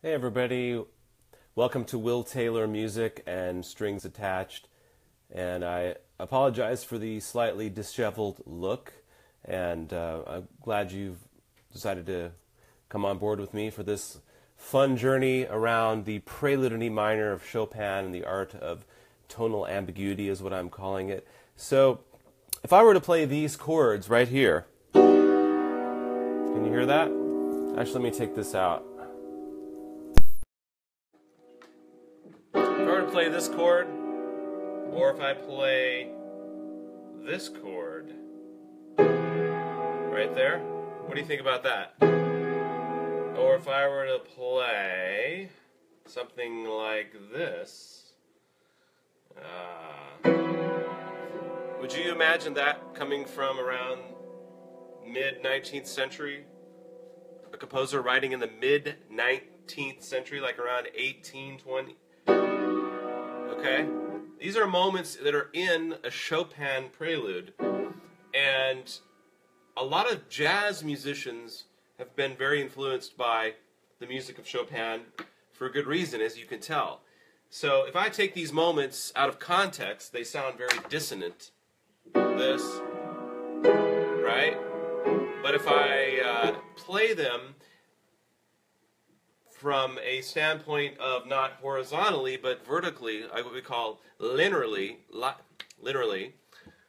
Hey everybody, welcome to Will Taylor Music and Strings Attached, and I apologize for the slightly disheveled look, and I'm glad you've decided to come on board with me for this fun journey around the Prelude in E minor of Chopin and the art of tonal ambiguity is what I'm calling it. So if I were to play these chords right here, can you hear that? Actually, let me take this out. Play this chord, or if I play this chord right there, what do you think about that? Or if I were to play something like this, would you imagine that coming from around mid-19th century? A composer writing in the mid-19th century, like around 1820. Okay, these are moments that are in a Chopin prelude, and a lot of jazz musicians have been very influenced by the music of Chopin for a good reason, as you can tell. So if I take these moments out of context, they sound very dissonant. This, right? But if I play them from a standpoint of not horizontally, but vertically, what we call linearly, literally,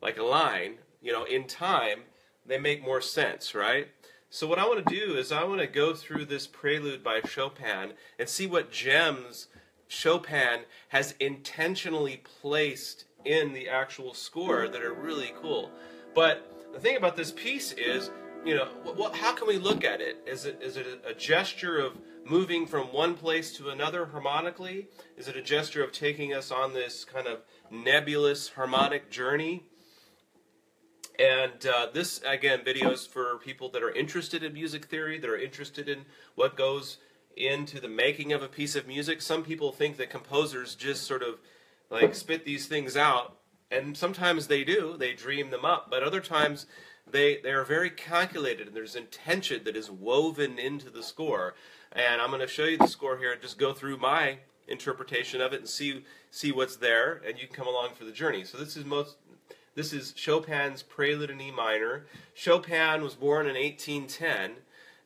like a line, you know, in time, they make more sense, right? So what I want to do is I want to go through this prelude by Chopin and see what gems Chopin has intentionally placed in the actual score that are really cool. But the thing about this piece is, you know, how can we look at it? Is it a gesture of moving from one place to another harmonically? Is it a gesture of taking us on this kind of nebulous harmonic journey? And this, again, video is for people that are interested in music theory, that are interested in what goes into the making of a piece of music. Some people think that composers just sort of like spit these things out, and sometimes they do, they dream them up, but other times they are very calculated, and there's intention that is woven into the score. And I'm going to show you the score here and just go through my interpretation of it and see what's there, and you can come along for the journey. So this is Chopin's Prelude in E minor. Chopin was born in 1810,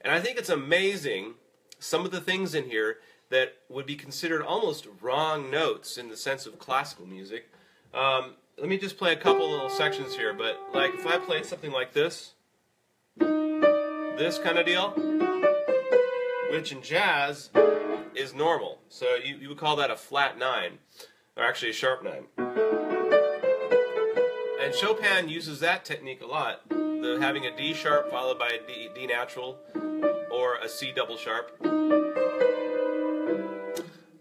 and I think it's amazing some of the things in here that would be considered almost wrong notes in the sense of classical music. Let me just play a couple little sections here, but like if I played something like this, this kind of deal, which in jazz is normal. So you would call that a flat 9, or actually a sharp 9. And Chopin uses that technique a lot, having a D sharp followed by a D natural, or a C double sharp.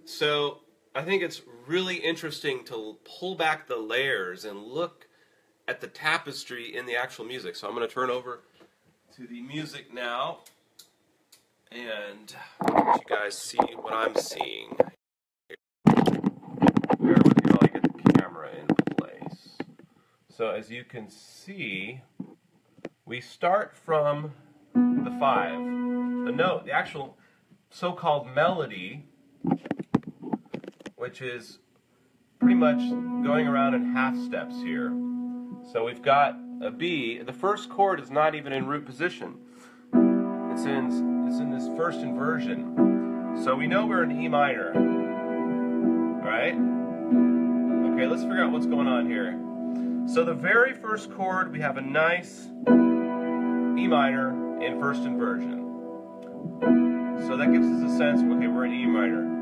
So I think it's really interesting to pull back the layers and look at the tapestry in the actual music. So I'm going to turn over to the music now and let you guys see what I'm seeing. Bear with me while I get the camera in place. So as you can see, we start from the 5. The note, the actual so-called melody, which is pretty much going around in half steps here. So we've got a B. The first chord is not even in root position. It's in this first inversion. So we know we're in E minor, right? Okay, let's figure out what's going on here. So the very first chord, we have a nice E minor in first inversion. So that gives us a sense, okay, we're in E minor.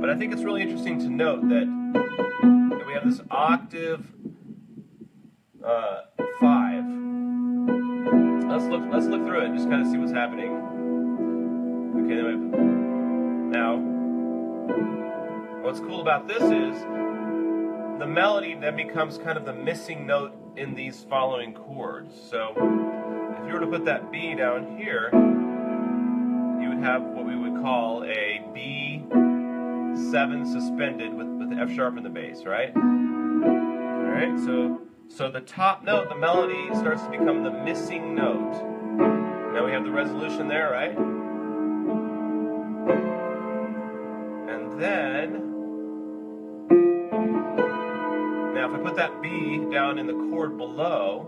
But I think it's really interesting to note that we have this octave 5. Let's look through it, just kind of see what's happening. Okay, now what's cool about this is the melody then becomes kind of the missing note in these following chords. So if you were to put that B down here, you would have what we would call a B7 suspended with the F sharp in the bass, right? Alright, so the top note, the melody, starts to become the missing note. Now we have the resolution there, right? with that B down in the chord below,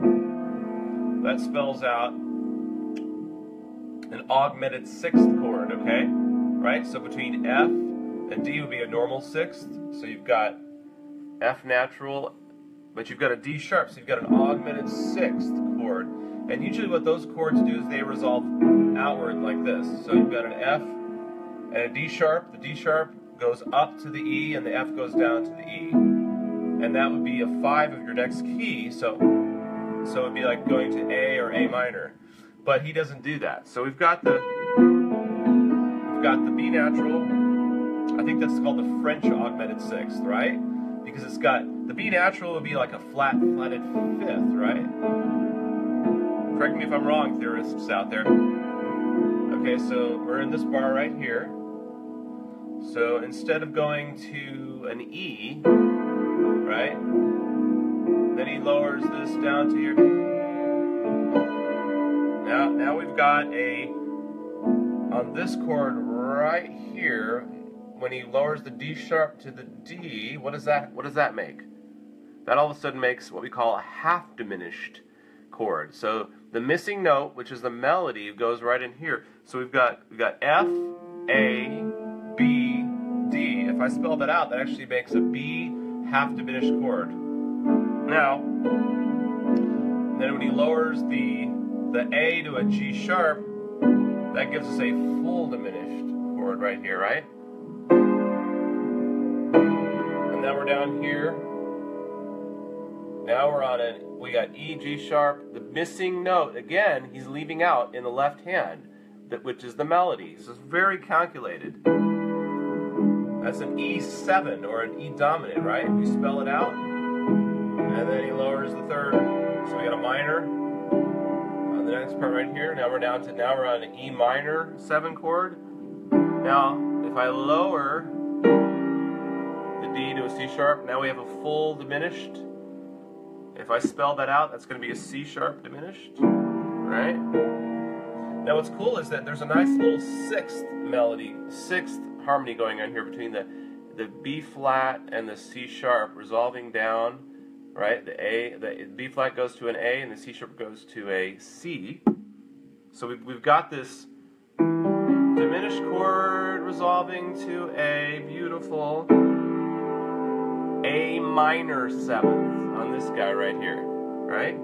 that spells out an augmented sixth chord, okay? Right? So between F and D would be a normal sixth. So you've got F natural, but you've got a D sharp, so you've got an augmented sixth chord. And usually what those chords do is they resolve outward like this. So you've got an F and a D sharp. The D sharp goes up to the E and the F goes down to the E. And that would be a 5 of your next key, so it would be like going to A or A minor. But he doesn't do that. So we've got the B natural. I think that's called the French augmented sixth, right? Because it's got, the B natural would be like a flat, flatted fifth, right? Correct me if I'm wrong, theorists out there. Okay, so we're in this bar right here. So instead of going to an E, right? Then he lowers this down to here. Now we've got a, on this chord right here, when he lowers the D sharp to the D, what does that make? That all of a sudden makes what we call a half diminished chord. So the missing note, which is the melody, goes right in here. So we've got F, A, B, D. If I spell that out, that actually makes a B half diminished chord. Now, then when he lowers the A to a G sharp, that gives us a full diminished chord right here, right? And now we're down here. Now we're on a, we got E, G sharp. The missing note, again, he's leaving out in the left hand, which is the melody. So it's very calculated. That's an E7 or an E dominant, right? We spell it out. And then he lowers the third. So we got a minor on the next part right here. Now we're down to, now we're on an E minor 7 chord. Now, if I lower the D to a C sharp, now we have a full diminished. If I spell that out, that's going to be a C sharp diminished, right? Now what's cool is that there's a nice little sixth melody, sixth harmony going on here between the B flat and the C sharp resolving down, right? The B flat goes to an A and the C sharp goes to a C. So we've got this diminished chord resolving to a beautiful A minor seventh on this guy right here, right?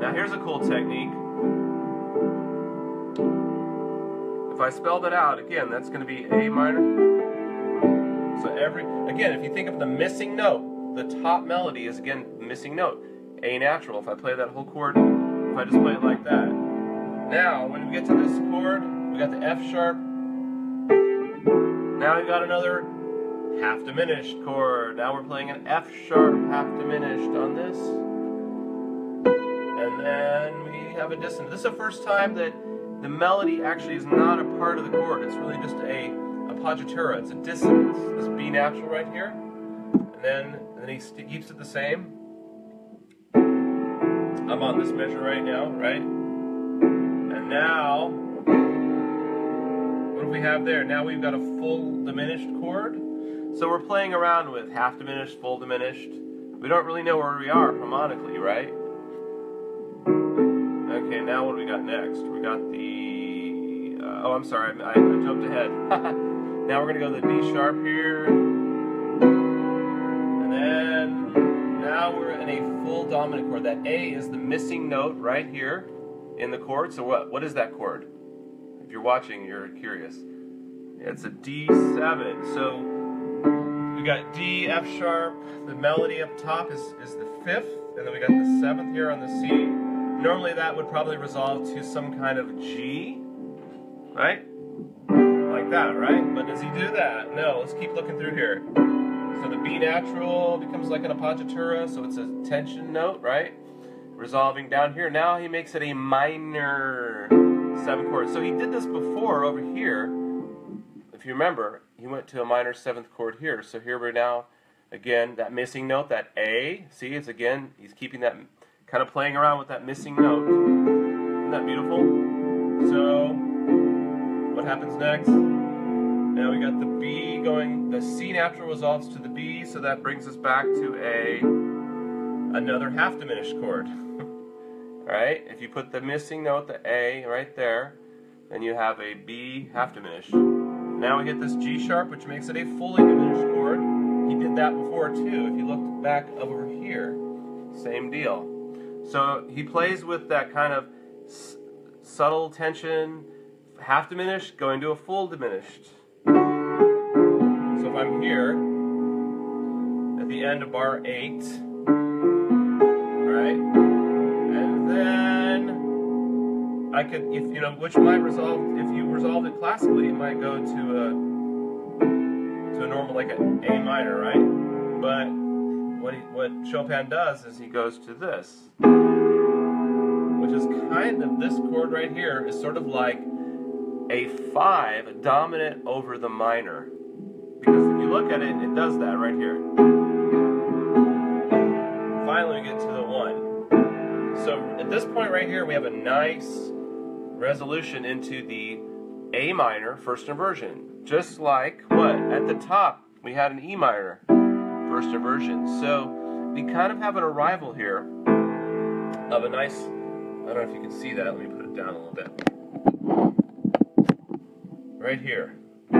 Now here's a cool technique. If I spell that out, again, that's going to be A minor. So every, again, if you think of the missing note, the top melody is, again, missing note, A natural. If I play that whole chord, if I just play it like that. Now, when we get to this chord, we got the F sharp. Now we've got another half diminished chord. Now we're playing an F sharp half diminished on this. And then we have a dissonant. This is the first time that the melody actually is not a part of the chord. It's really just a appoggiatura. It's a dissonance. This B natural right here. And then he keeps it the same. I'm on this measure right now, right? And now, what do we have there? Now we've got a full diminished chord. So we're playing around with half diminished, full diminished. We don't really know where we are harmonically, right? Okay, now what do we got next? We got the... oh, I'm sorry, I jumped ahead. Now we're going to go to the D sharp here. And then, now we're in a full dominant chord. That A is the missing note right here in the chord. So what is that chord? If you're watching, you're curious. It's a D7. So we got D, F sharp, the melody up top is the fifth, and then we got the seventh here on the C. Normally that would probably resolve to some kind of G, right? Like that, right? But does he do that? No, let's keep looking through here. So the B natural becomes like an appoggiatura, so it's a tension note, right? Resolving down here. Now he makes it a minor 7 chord. So he did this before over here. If you remember, he went to a minor 7th chord here. So here we're now, again, that missing note, that A. See, it's again, he's keeping that, kind of playing around with that missing note. Isn't that beautiful? So, what happens next? Now we got the B going, the C natural resolves to the B, so that brings us back to a another half diminished chord. Alright, if you put the missing note, the A, right there, then you have a B half diminished. Now we get this G sharp, which makes it a fully diminished chord. He did that before too. If you look back over here, same deal. So he plays with that kind of subtle tension, half diminished going to a full diminished. So if I'm here at the end of bar 8, right, and then I could, if you know, which might resolve, if you resolved it classically, it might go to a normal, like an A minor, right? But what Chopin does is he goes to this, which is kind of, this chord right here is sort of like a 5 dominant over the minor. Because if you look at it, it does that right here. Finally we get to the 1. So at this point right here we have a nice resolution into the A minor first inversion. Just like what? At the top we had an E minor first inversion. So we kind of have an arrival here of a nice, I don't know if you can see that, let me put it down a little bit. Right here. So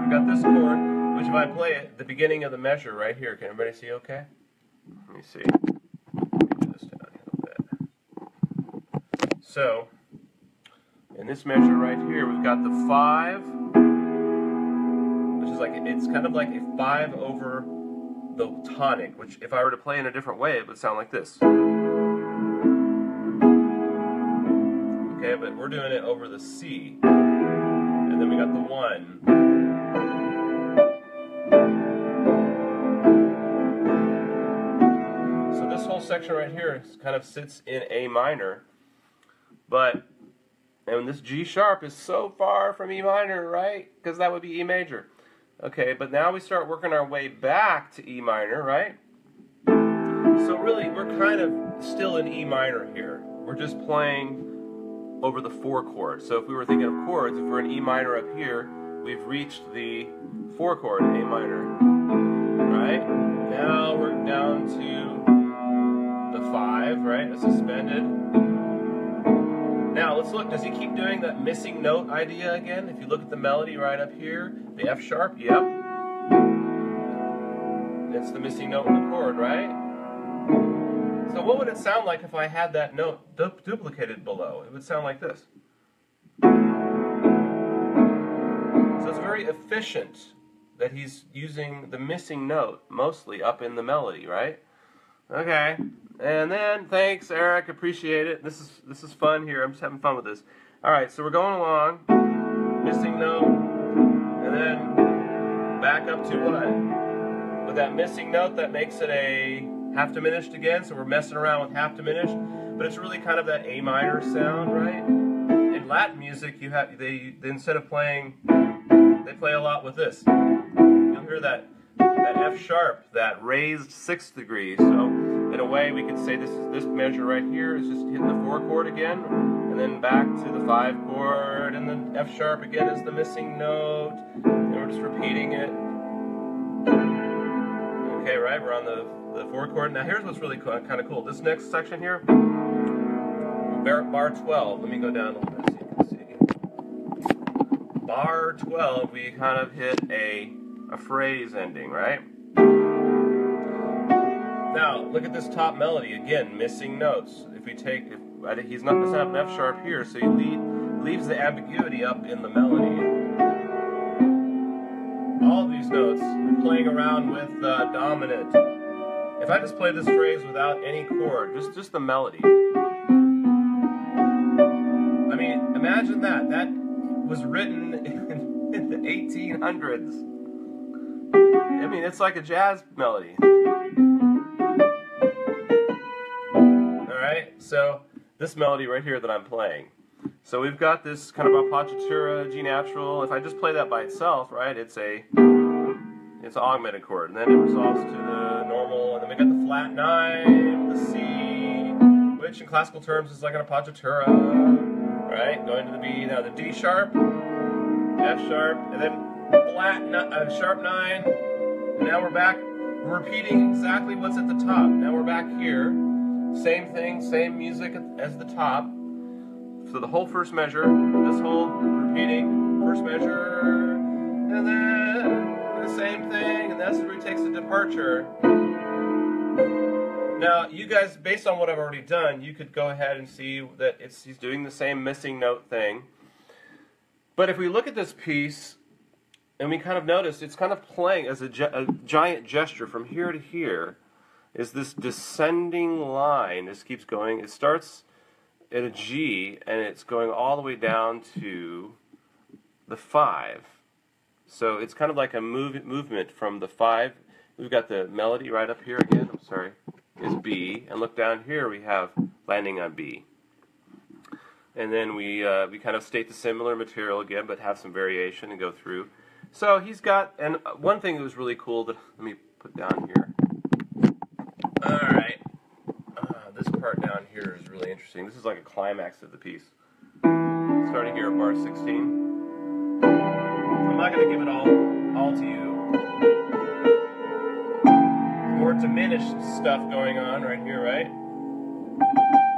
we've got this chord, which if I play it, the beginning of the measure right here, can everybody see okay? Let me see. Let me do this down here a little bit. So, in this measure right here, we've got the 5, which is like, it's kind of like a 5 over the tonic, which if I were to play in a different way, it would sound like this. Okay, but we're doing it over the C. And then we got the 1. So this whole section right here kind of sits in A minor, but, and this G sharp is so far from E minor, right? Because that would be E major. Okay, but now we start working our way back to E minor, right? So really, we're kind of still in E minor here. We're just playing over the 4 chord. So if we were thinking of chords, if we're in E minor up here, we've reached the 4 chord, A minor, right? Now we're down to the 5, right? It's suspended. Now let's look, does he keep doing that missing note idea again? If you look at the melody right up here, the F sharp, yep. It's the missing note in the chord, right? So what would it sound like if I had that note duplicated below? It would sound like this. So it's very efficient that he's using the missing note mostly up in the melody, right? Okay, and then, thanks Eric, appreciate it. This is fun here, I'm just having fun with this. Alright, so we're going along, missing note, and then back up to what? With that missing note, that makes it a half diminished again, so we're messing around with half diminished, but it's really kind of that A minor sound, right? In Latin music, you have they instead of playing, they play a lot with this. You'll hear that F sharp, that raised 6th degree. So in a way, we could say this measure right here is just hitting the 4 chord again, and then back to the 5 chord, and then F sharp again is the missing note, and we're just repeating it. Okay, right? We're on the 4 chord. Now here's what's really kind of cool. This next section here, bar 12, let me go down a little bit so you can see. Bar 12, we kind of hit a phrase ending, right? Now, look at this top melody, again, missing notes. If we take, he's not going to have an F sharp here, so he leaves the ambiguity up in the melody. All of these notes, we're playing around with dominant. If I just play this phrase without any chord, just the melody. I mean, imagine that. That was written in the 1800s. I mean, it's like a jazz melody. Alright, so this melody right here that I'm playing. So we've got this kind of appoggiatura, G natural. If I just play that by itself, right, it's an augmented chord. And then it resolves to the normal, and then we got the flat 9, the C, which in classical terms is like an appoggiatura, right, going to the B. Now the D sharp, F sharp, and then flat sharp 9, and now we're back We're repeating exactly what's at the top. Now we're back here. Same thing, same music as the top. So the whole first measure, this whole repeating, first measure, and then the same thing, and that's where he takes a departure. Now, you guys, based on what I've already done, you could go ahead and see that he's doing the same missing note thing. But if we look at this piece, and we kind of notice it's kind of playing as a giant gesture from here to here, is this descending line. This keeps going. It starts at a G, and it's going all the way down to the 5. So it's kind of like a movement from the 5. We've got the melody right up here again. I'm sorry. Is B, and look down here, we have landing on B. And then we kind of state the similar material again, but have some variation and go through. So he's got, and one thing that was really cool that, let me put down here. Alright, this part down here is really interesting. This is like a climax of the piece. Starting here at bar 16. I'm not going to give it all to you. More diminished stuff going on right here, right?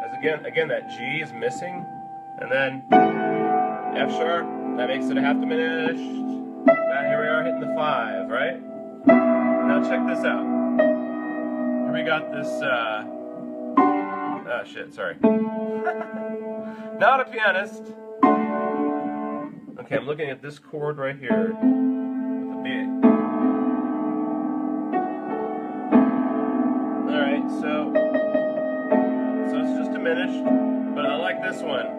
As again, that G is missing, and then F sharp, that makes it a half diminished. Now here we are hitting the 5, right? Now check this out. Here we got this, oh shit, sorry. Not a pianist. Okay, I'm looking at this chord right here with the B. So it's just diminished, but I like this one.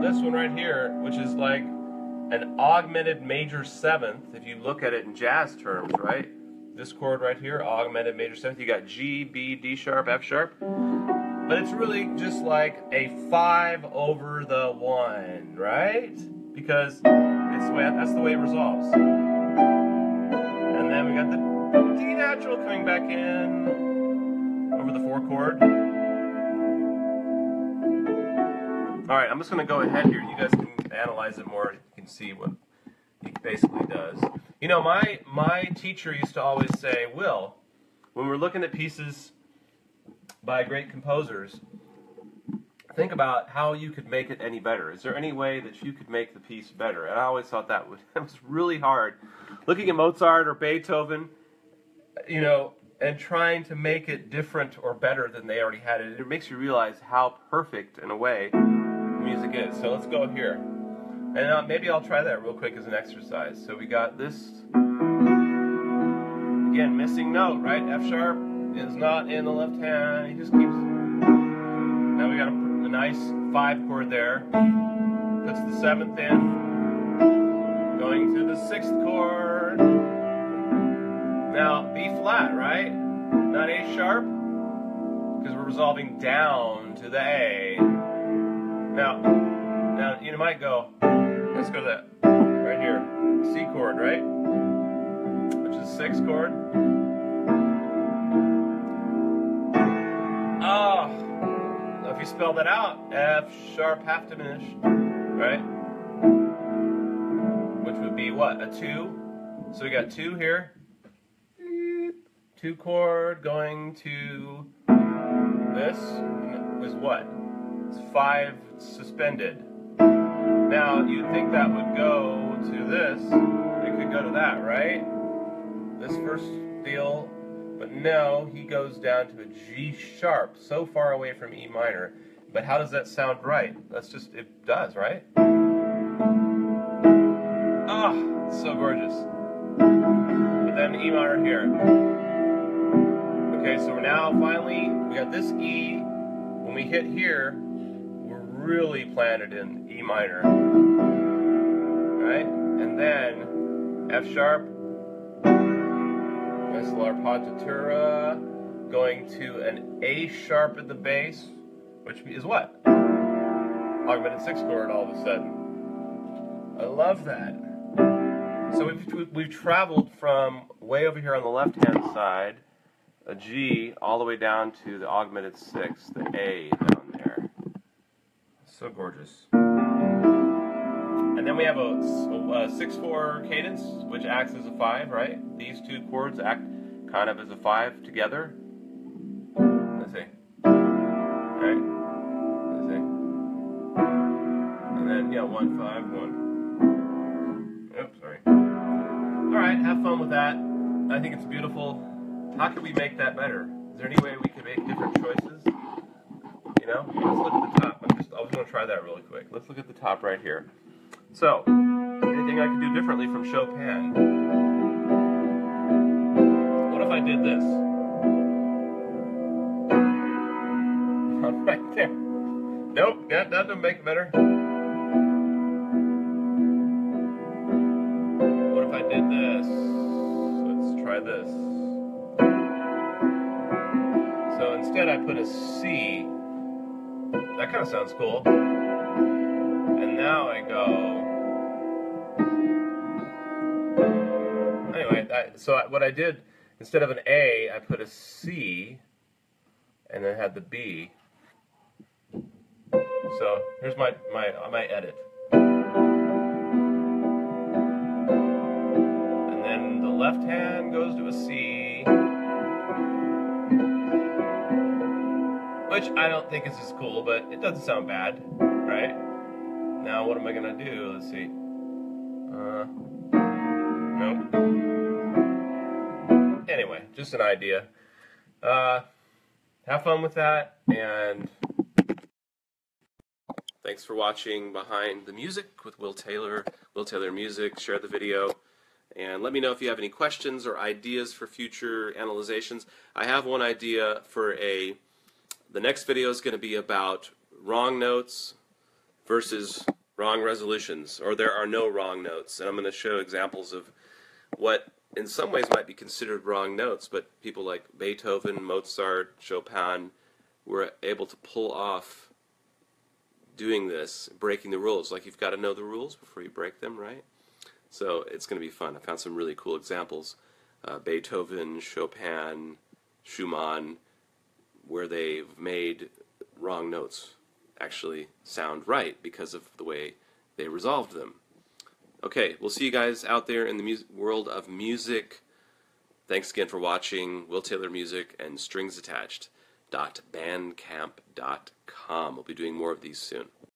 This one right here, which is like an augmented major 7th, if you look at it in jazz terms, right? This chord right here, augmented major 7th, you got G, B, D sharp, F sharp. But it's really just like a 5 over the 1, right? Because it's the way, that's the way it resolves. And then we got the D natural coming back in over the 4 chord. Alright, I'm just going to go ahead here. You guys can analyze it more. You can see what he basically does. You know, my teacher used to always say, Will, when we're looking at pieces by great composers, think about how you could make it any better. Is there any way that you could make the piece better? And I always thought that was really hard. Looking at Mozart or Beethoven, you know, and trying to make it different or better than they already had it. It makes you realize how perfect, in a way, music is. So let's go here. And maybe I'll try that real quick as an exercise. So we got this, again, missing note, right? F sharp is not in the left hand. He just keeps, now we got a nice 5 chord there. Puts the 7th in. Going to the 6th chord. Now, B flat, right? Not A sharp, because we're resolving down to the A. Now you might go, let's go to that, right here, C chord, right? Which is 6th chord. Oh, if you spell that out, F sharp half diminished, right? Which would be what, a 2? So we got 2 here. 2 chord going to this was what? It's 5 suspended. Now you'd think that would go to this. It could go to that, right? This first deal, but no, he goes down to a G sharp, so far away from E minor. But how does that sound right? That's just, it does, right? Ah, it's so gorgeous. But then E minor here. Okay, so we're now finally, we got this E. When we hit here, we're really planted in E minor. Right? And then F sharp, Messolar Potatura, going to an A sharp at the bass, which is what? Augmented 6th chord all of a sudden. I love that. So we've traveled from way over here on the left-hand side, a G all the way down to the augmented 6th, the A down there. So gorgeous. And And then we have a 6/4 cadence, which acts as a 5, right? These two chords act kind of as a 5 together. Let's see. Alright. Let's see. And then, yeah, 1, 5, 1. Oops, sorry. Alright, have fun with that. I think it's beautiful. How can we make that better? Is there any way we can make different choices? You know? Let's look at the top. I was going to try that really quick. Let's look at the top right here. So, anything I could do differently from Chopin? What if I did this? Right there. Nope, that doesn't make it better. What if I did this? Let's try this. So instead I put a C. That kind of sounds cool. And now I go... Anyway, what I did, instead of an A, I put a C, and then had the B. So here's my edit. And then the left hand goes to a C, which I don't think is as cool, but it doesn't sound bad, right? Now what am I gonna do? Let's see. Nope. Anyway, just an idea. Have fun with that, and thanks for watching Behind the Music with Will Taylor Music. Share the video, and let me know if you have any questions or ideas for future analyzations. I have one idea for the next video is going to be about wrong notes versus wrong resolutions, or there are no wrong notes, and I'm going to show examples of what in some ways might be considered wrong notes, but people like Beethoven, Mozart, Chopin were able to pull off doing this, breaking the rules. Like, you've got to know the rules before you break them, right? So it's going to be fun. I found some really cool examples. Beethoven, Chopin, Schumann, where they've made wrong notes actually sound right because of the way they resolved them. Okay, we'll see you guys out there in the world of music. Thanks again for watching Will Taylor Music and stringsattached.bandcamp.com. We'll be doing more of these soon.